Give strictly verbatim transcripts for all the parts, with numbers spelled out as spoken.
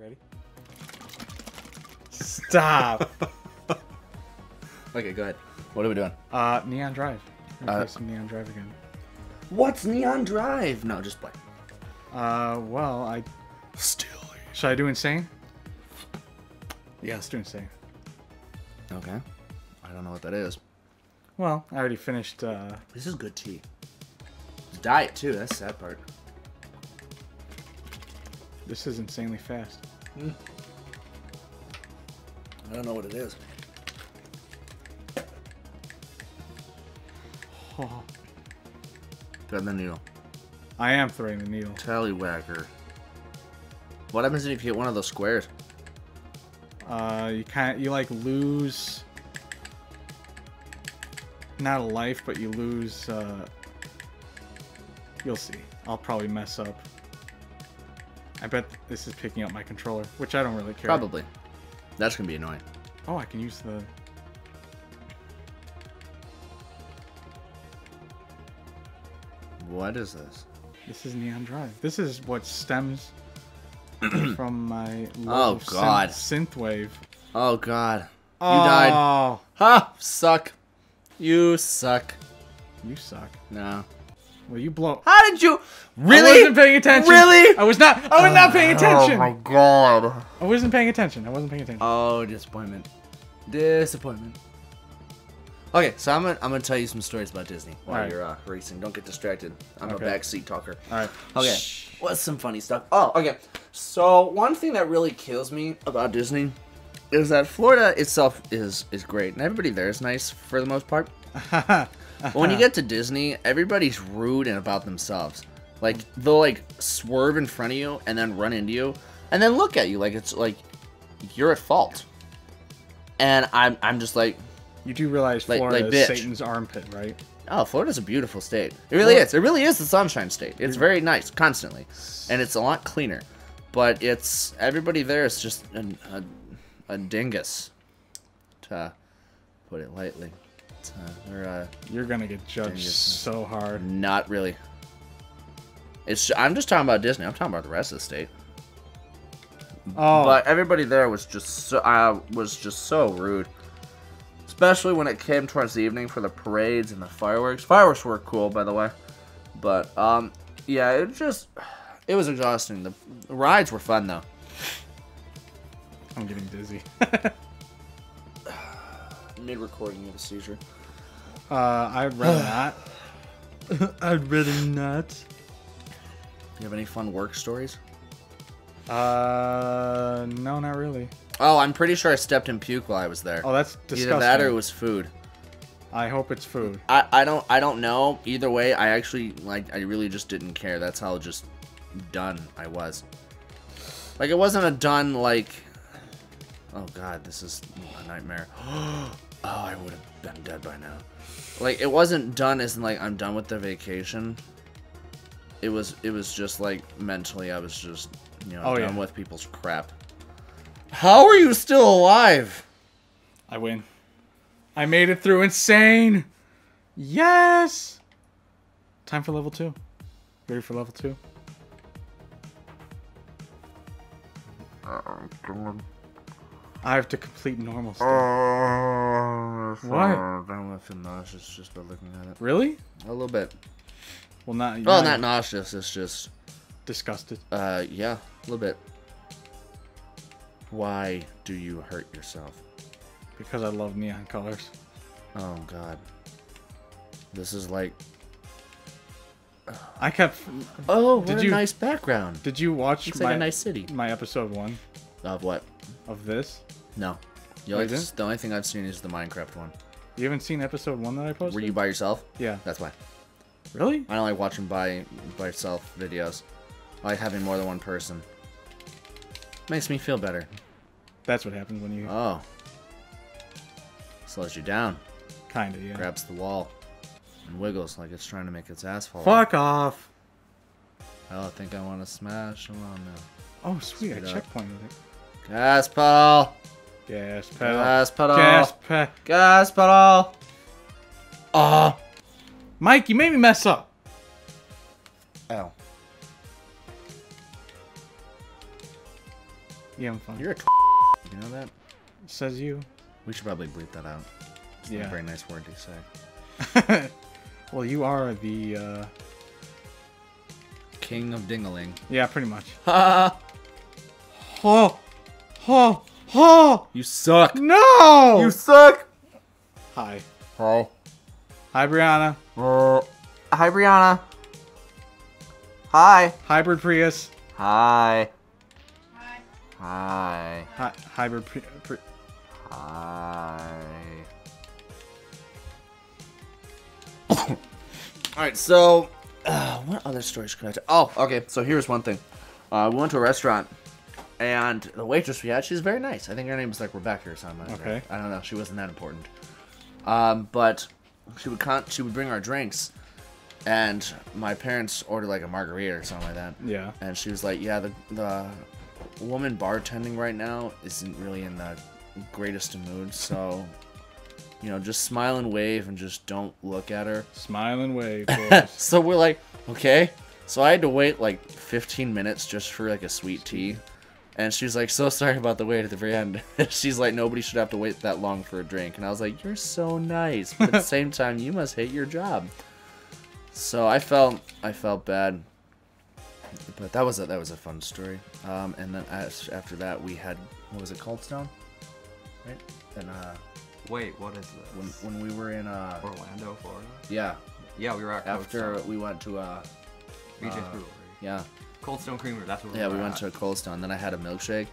You ready? Stop. Okay, go ahead. What are we doing? Uh, Neon Drive. I'm gonna uh, play some Neon Drive again. What's Neon Drive? No, just play. Uh, well, I... Still. Should I do Insane? Yeah, let's do Insane. Okay. I don't know what that is. Well, I already finished, uh... This is good tea. It's diet, too. That's the sad part. This is insanely fast. Mm. I don't know what it is. Oh. Thread the needle. I am threading the needle. Tallywhacker. What happens if you hit one of those squares? Uh, you kind of, you like lose, not a life, but you lose, uh, you'll see. I'll probably mess up. I bet this is picking up my controller, which I don't really care. Probably. That's going to be annoying. Oh, I can use the... What is this? This is Neon Drive. This is what stems from my love oh, God. Synth, synthwave. Oh, God. You oh. died. Ha! Suck. You suck. You suck. No. Well, you blow. How did you? Really? I wasn't paying attention. Really? I was not. I was uh, not paying attention. Oh my God. I wasn't paying attention. I wasn't paying attention. Oh, disappointment. Disappointment. Okay, so I'm gonna I'm gonna tell you some stories about Disney while right. you're uh, racing. Don't get distracted. I'm okay. a backseat talker. All right. Okay. Shh. What's some funny stuff? Oh, okay. So one thing that really kills me about Disney is that Florida itself is is great, and everybody there is nice for the most part. But when you get to Disney, everybody's rude and about themselves. Like, they'll, like, swerve in front of you and then run into you and then look at you like it's, like, you're at fault. And I'm, I'm just like... You do realize like, Florida like, is Satan's armpit, right? Oh, Florida's a beautiful state. It really Florida. is. It really is the sunshine state. It's very nice, constantly. And it's a lot cleaner. But it's... Everybody there is just an, a, a dingus, to put it lightly. Uh, or, uh, You're gonna get judged Disney. so hard. Not really. It's I'm just talking about Disney. I'm talking about the rest of the state. Oh, but everybody there was just so, uh, was just so rude, especially when it came towards the evening for the parades and the fireworks. Fireworks were cool, by the way, but um, yeah, it just it was exhausting. The, the rides were fun though. I'm getting dizzy. Mid-recording, you have a seizure. Uh, I'd rather not. I'd rather not. Do you have any fun work stories? Uh, no, not really. Oh, I'm pretty sure I stepped in puke while I was there. Oh, that's disgusting. Either that or it was food. I hope it's food. I, I don't I don't know. Either way, I actually like I really just didn't care. That's how just done I was. Like it wasn't a done like. Oh God, this is a nightmare. Oh, I would have been dead by now. Like it wasn't done as in like I'm done with the vacation. It was it was just like mentally I was just you know oh, done yeah. with people's crap. How are you still alive? I win. I made it through Insane. Yes. Time for level two. Ready for level two? Uh-oh. I have to complete normal stuff. Oh, what? I'm gonna feel nauseous just by looking at it. Really? A little bit. Well, not. Oh, well, not nauseous. It's just disgusted. Uh, yeah, a little bit. Why do you hurt yourself? Because I love neon colors. Oh God. This is like. I kept. Oh, what did a you... nice background. Did you watch? It's my... like a nice city. My episode one. Of what? Of this? No. You like this? The only thing I've seen is the Minecraft one. You haven't seen episode one that I posted? Were you by yourself? Yeah. That's why. Really? I don't like watching by by yourself videos. I like having more than one person. Makes me feel better. That's what happens when you... Oh. Slows you down. Kinda, yeah. Grabs the wall. And wiggles like it's trying to make its ass fall. Fuck off! Oh, I think I want to smash him on now. Oh, sweet. Speed I checkpointed it. Gas pedal. Gas pedal. Gas pedal. Gas pedal. Gas pedal. Oh. Mike, you made me mess up. Ow. Yeah, I'm fine. You're a c you know that? Says you. We should probably bleep that out. It's yeah. Not a very nice word to say. Well, you are the uh... king of ding-a-ling. Yeah, pretty much. Ha! Ho! Ho! Ho! You suck! No! You suck! Hi. Hi. Hi, Brianna. Uh, hi, Brianna. Hi. Hybrid Prius. Hi. Hi. Hi. Hi. Hybrid Prius. Pri hi. All right, so uh, what other stories could I tell? Oh, okay. So here's one thing. Uh, we went to a restaurant, and the waitress we had, she's very nice. I think her name was like Rebecca or something. Okay. Right? I don't know. She wasn't that important. Um, but she would con she would bring our drinks, and my parents ordered like a margarita or something like that. Yeah. And she was like, "Yeah, the the woman bartending right now isn't really in the greatest of mood, so." You know, just smile and wave and just don't look at her. Smile and wave. So we're like, okay. So I had to wait like fifteen minutes just for like a sweet tea. And she's like, so sorry about the wait at the very end. She's like, nobody should have to wait that long for a drink. And I was like, you're so nice. But at the same time, you must hate your job. So I felt, I felt bad. But that was a, that was a fun story. Um, and then after that, we had, what was it, Coldstone? Right? And, uh... Wait, what is this? When, when we were in uh, Orlando, Florida? Yeah. Yeah, we were at Cold After Stone. We went to... Uh, B J's uh, Brewery. Yeah. Cold Stone Creamer, that's what we yeah, were Yeah, we went at. to Cold Stone. Then I had a milkshake,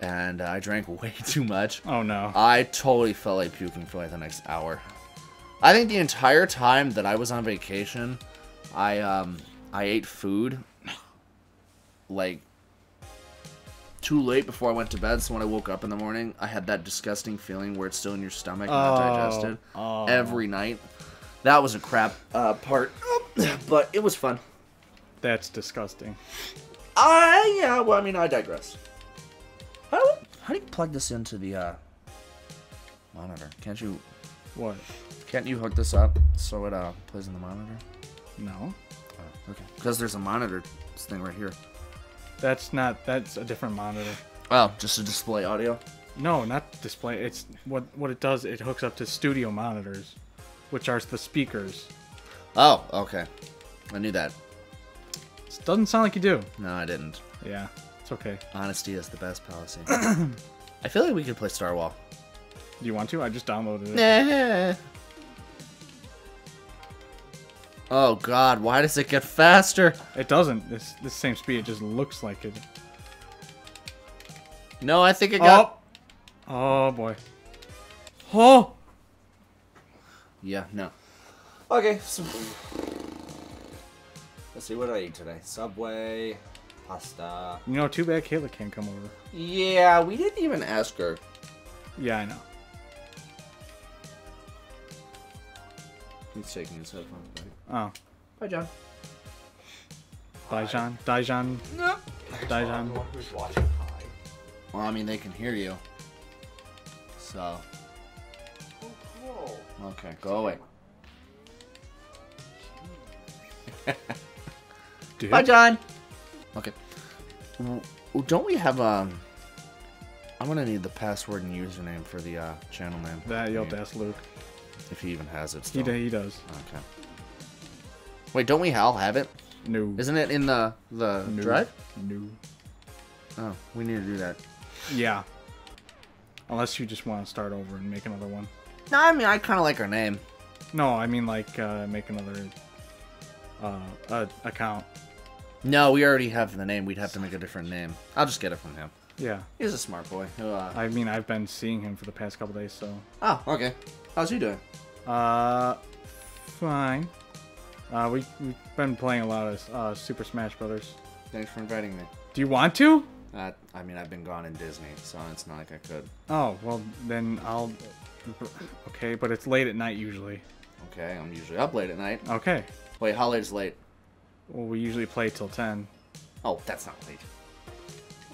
and uh, I drank way too much. Oh, no. I totally felt like puking for like the next hour. I think the entire time that I was on vacation, I, um, I ate food, like... too late before I went to bed, so when I woke up in the morning, I had that disgusting feeling where it's still in your stomach and not oh, digested oh. every night. That was a crap uh, part, but it was fun. That's disgusting. I, yeah, well, I mean, I digress. How do, we, how do you plug this into the uh, monitor? Can't you... What? Can't you hook this up so it uh, plays in the monitor? No. Oh, okay. Because there's a monitor thing right here. That's not. That's a different monitor. Oh, just a display audio. No, not display. It's what what it does. It hooks up to studio monitors, which are the speakers. Oh, okay. I knew that. It doesn't sound like you do. No, I didn't. Yeah, it's okay. Honesty is the best policy. I feel like we could play Star Wall. Do you want to? I just downloaded it. Nah. Oh god, why does it get faster? It doesn't. This this same speed, it just looks like it. No, I think it got... Oh, oh boy. Oh! Yeah, no. Okay. So... Let's see, what did I eat today? Subway, pasta... You know, too bad Kayla can't come over. Yeah, we didn't even ask her. Yeah, I know. He's taking his headphones back. Oh. Bye, John. Bye, John. Bye, John. No. Bye, John. Well, I mean, they can hear you. So. Oh, cool. Okay, go away. Bye, John. Okay. Don't we have um? I'm gonna need the password and username for the uh, channel name. That you'll have to ask Luke. If he even has it still. He, he does. Okay. Wait, don't we all have it? No. Isn't it in the, the no. drive? No. Oh, we need to do that. Yeah. Unless you just want to start over and make another one. No, I mean, I kind of like our name. No, I mean, like, uh, make another uh, uh, account. No, we already have the name. We'd have to make a different name. I'll just get it from him. Yeah. He's a smart boy. Uh, I mean, I've been seeing him for the past couple days, so... Oh, okay. How's he doing? Uh, fine. Uh, we, we've been playing a lot of uh, Super Smash Brothers. Thanks for inviting me. Do you want to? Uh, I mean, I've been gone in Disney, so it's not like I could. Oh, well, then I'll... Okay, but it's late at night usually. Okay, I'm usually up late at night. Okay. Wait, how late is late? Well, we usually play till ten. Oh, that's not late.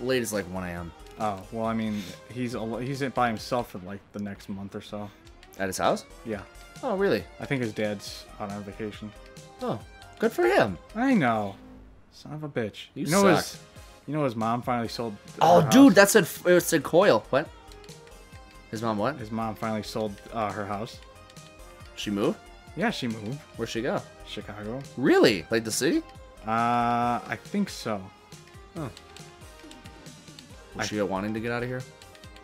Late is like one A M Oh, well, I mean, he's he's by himself for like the next month or so. At his house? Yeah. Oh, really? I think his dad's out on vacation. Oh, good for him. I know. Son of a bitch. You, you know suck. His, You know his mom finally sold. Oh, dude, house. that said it said Coil. What? His mom what? His mom finally sold uh, her house. She moved? Yeah, she moved. Where'd she go? Chicago. Really? Like the city? Uh, I think so. Huh. Was I she wanting to get out of here?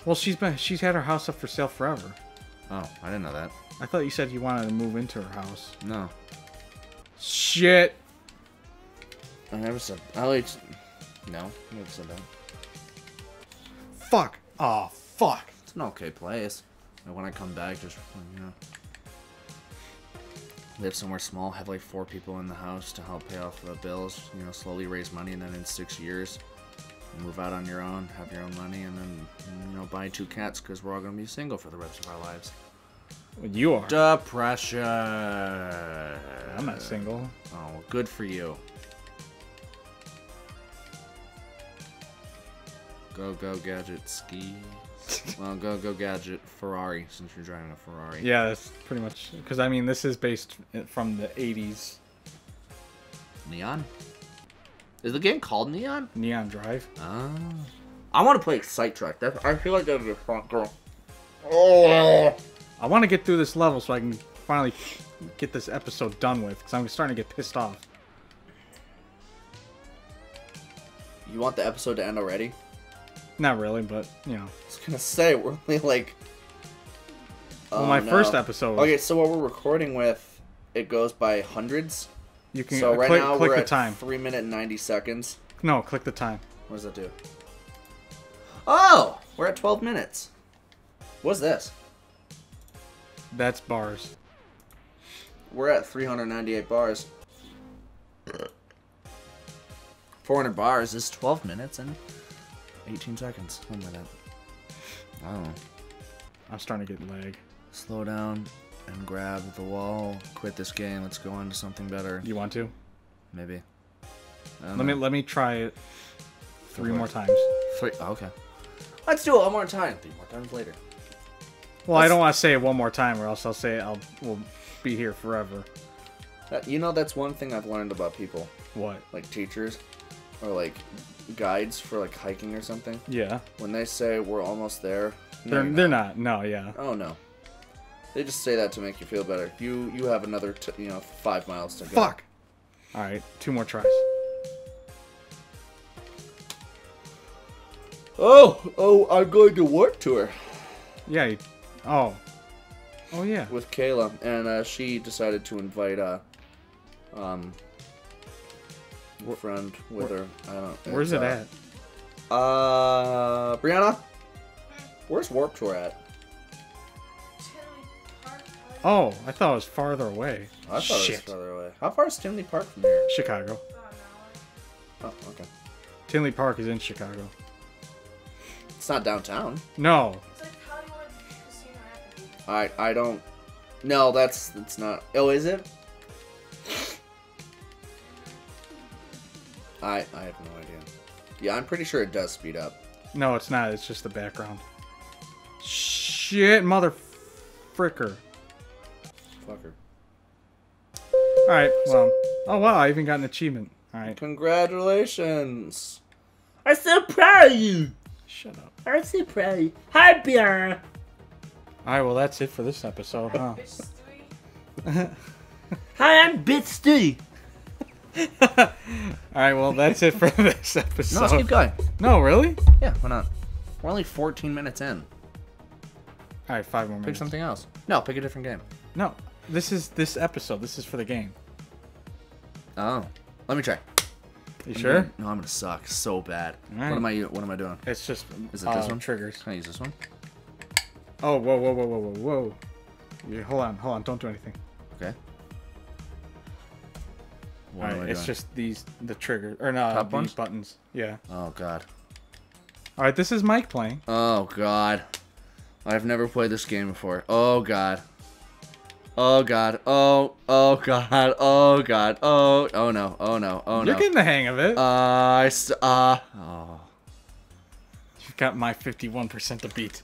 Well, she's been she's had her house up for sale forever. Oh, I didn't know that. I thought you said you wanted to move into her house. No. Shit. I never said. I like. No, I never said that. Fuck. Oh, fuck. It's an okay place. And when I come back, just you know, live somewhere small, have like four people in the house to help pay off the bills. You know, slowly raise money, and then in six years, move out on your own, have your own money, and then you know, buy two cats because we're all gonna be single for the rest of our lives. You are. Depression. I'm not single. Oh, well, good for you. Go, go, gadget, ski. Well, go, go, gadget, Ferrari, since you're driving a Ferrari. Yeah, that's pretty much... Because, I mean, this is based from the eighties. Neon? Is the game called Neon? Neon Drive. Oh. I want to play Excite Trek. That's, I feel like that would be a fun girl. Oh. I want to get through this level so I can finally get this episode done with. Because I'm starting to get pissed off. You want the episode to end already? Not really, but, you know. I was gonna say, we're only like... Well, oh, my no. first episode was... Okay, so what we're recording with, it goes by hundreds. You can so right click, now click we're the at time. three minute and ninety seconds. No, click the time. What does that do? Oh! We're at twelve minutes. What's this? That's bars. We're at three hundred ninety-eight bars. four hundred bars is twelve minutes and... eighteen seconds. One minute. I don't know. I'm starting to get lag. Slow down and grab the wall. Quit this game. Let's go on to something better. You want to? Maybe. Let know. me let me try it three more times. Three. Oh, okay. Let's do it one more time. Three more times later. Well, let's... I don't want to say it one more time, or else I'll say I'll we'll be here forever. That, you know, that's one thing I've learned about people. What? Like teachers, or like. Guides for like hiking or something. Yeah. When they say we're almost there, no, they're, they're not. No, yeah. Oh no. They just say that to make you feel better. You you have another t you know five miles to go. Fuck. All right, two more tries. Oh oh, I'm going to Warp Tour. Yeah. You, oh. Oh yeah. With Kayla, and uh, she decided to invite uh um. friend with Where, her. I don't know. Where's it uh, at? Uh, Brianna? Where's Warp Tour at? Oh, I thought it was farther away. Oh, I thought Shit. it was farther away. How far is Tinley Park from here? Chicago. Oh, okay. Tinley Park is in Chicago. It's not downtown. No. It's like, how do you want to do casino after? I, I don't... No, that's, that's not... Oh, is it? I, I have no idea. Yeah, I'm pretty sure it does speed up. No, it's not. It's just the background. Shit, mother fricker. Fucker. Alright, well. Oh, wow, I even got an achievement. Alright. Congratulations. I'm so proud of you. Shut up. I'm so proud of you. Hi, Pierre. Alright, well, that's it for this episode, huh? Hi, I'm Bitch Stewie. All right, well, that's it for this episode. No, let's keep going. No, really? Yeah, why not? We're only fourteen minutes in. All right, five more minutes. Pick something else. No, pick a different game. No, this is this episode. This is for the game. Oh, let me try. You I'm sure? Gonna, no, I'm gonna suck so bad. Right. What am I? What am I doing? It's just. Is it uh, this one? Triggers. Can I use this one? Oh, whoa, whoa, whoa, whoa, whoa, whoa! Yeah, hold on, hold on! Don't do anything. Okay. What All right, it's doing? just these the trigger or no Top these buttons? buttons. Yeah. Oh god. All right, this is Mike playing. Oh god, I've never played this game before. Oh god. Oh god. Oh oh god. Oh god. Oh oh no. Oh no. Oh no. You're getting the hang of it. Uh, I st uh. Oh. You've got my fifty-one percent to beat.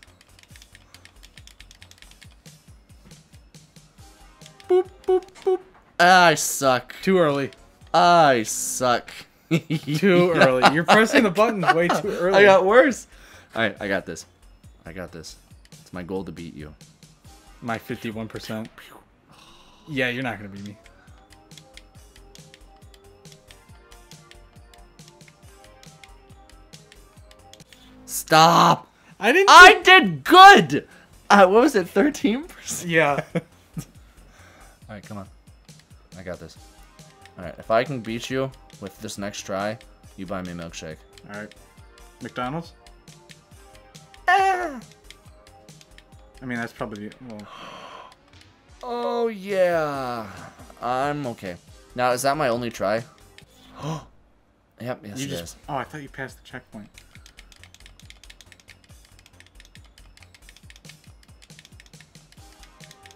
Boop boop boop. I suck. Too early. I suck. Too early. You're pressing the buttons way too early. I got worse. All right, I got this. I got this. It's my goal to beat you. My fifty-one percent. Yeah, you're not going to beat me. Stop. I didn't. I did good. Uh, what was it? thirteen percent? Yeah. All right, come on. I got this. All right, if I can beat you with this next try, you buy me a milkshake. All right. McDonald's? Ah. I mean, that's probably... Well. Oh, yeah. I'm okay. Now, is that my only try? Oh. Yep, yes you it just, is. Oh, I thought you passed the checkpoint.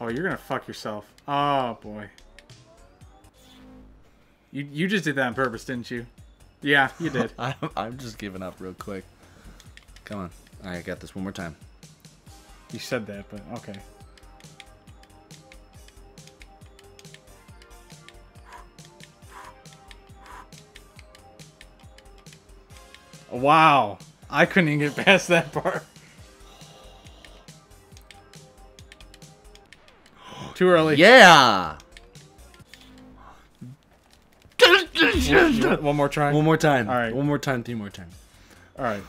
Oh, you're going to fuck yourself. Oh, boy. You you just did that on purpose, didn't you? Yeah, you did. I'm, I'm just giving up real quick. Come on. All right, I got this one more time. You said that, but okay. Wow. I couldn't even get past that part. Too early. Yeah. One more try. One more time. All right. One more time. Three more time. All right.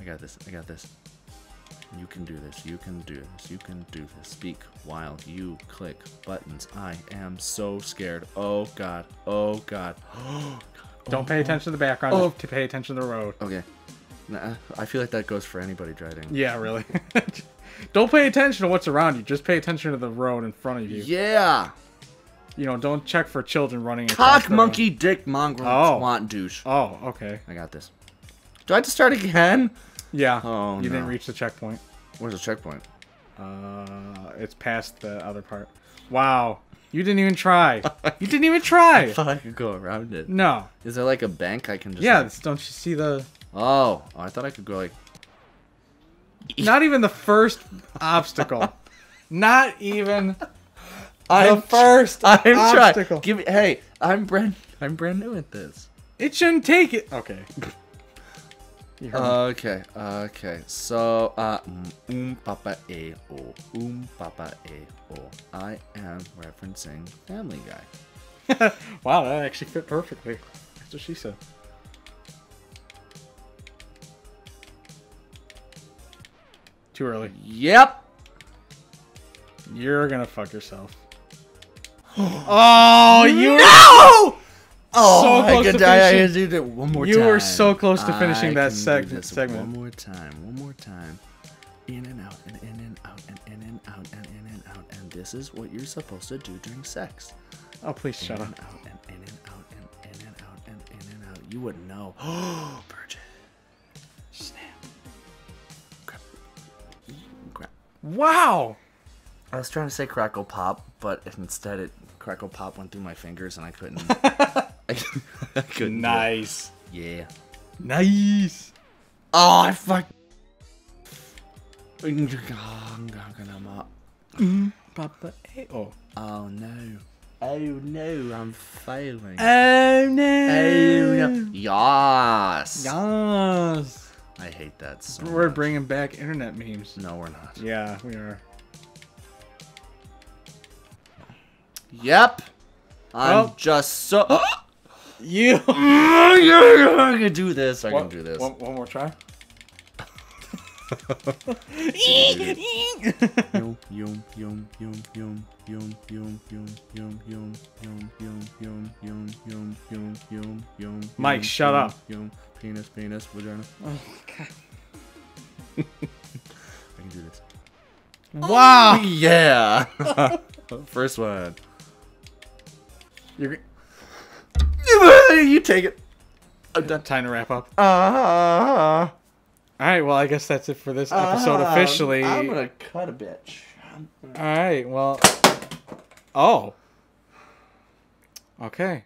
I got this. I got this. You can do this. You can do this. You can do this. Speak while you click buttons. I am so scared. Oh, God. Oh, God. Oh, God. Don't oh, pay attention to the background. Oh. To pay attention to the road. Okay. Nah, I feel like that goes for anybody driving. Yeah, really. Don't pay attention to what's around you. Just pay attention to the road in front of you. Yeah. You know, don't check for children running. Cock monkey road. Dick mongrel oh. twat douche. Oh, okay. I got this. Do I have to start again? Yeah. Oh, You no. didn't reach the checkpoint. Where's the checkpoint? Uh, It's past the other part. Wow. You didn't even try. You didn't even try. I thought I could go around it. No. Is there like a bank I can just... Yeah, like... don't you see the... Oh. Oh, I thought I could go like... Not even the first obstacle. Not even I'm, the first I'm obstacle. Trying. Give me, hey, I'm brand, I'm brand new at this. It shouldn't take it. Okay. Okay. Okay. So, uh, um papa e o, um papa e o. I am referencing Family Guy. Wow, that actually fit perfectly. That's what she said. Too early. Yep. You're gonna fuck yourself. Oh, you no! Were oh, so I could die. I do that one more you time. You were so close to finishing I that seg segment. One more time. One more time. In and out and in and out and in and out and in and out. And this is what you're supposed to do during sex. Oh, please in shut up. In and out and in and out and in and out and in and out. You wouldn't know. Oh, virgin. Wow! I was trying to say crackle pop, but instead it crackle pop went through my fingers and I couldn't. I, I couldn't. Nice. Yeah. Nice. Oh, I fuck. Oh no. Oh no, I'm failing. Oh no. Oh no. Yas. Yas. I hate that so We're much. Bringing back internet memes. No, we're not. Yeah, we are. Yep. I'm well, just so... you... I can do this. I one, can do this. One, one more try. Yum, yum, yum, yum, yum, yum, yum, yum, yum, yum, yum, yum, yum, yum, yum, yum, yum, yum. Mike, shut up. Yum. Penis, penis, vagina. Oh my god. I can do this. Wow! Yeah! First one. You're... You take it. I'm done. Time to wrap up. Uh, Alright, well, I guess that's it for this episode uh, officially. I'm gonna cut a bitch. Alright, well. Oh. Okay.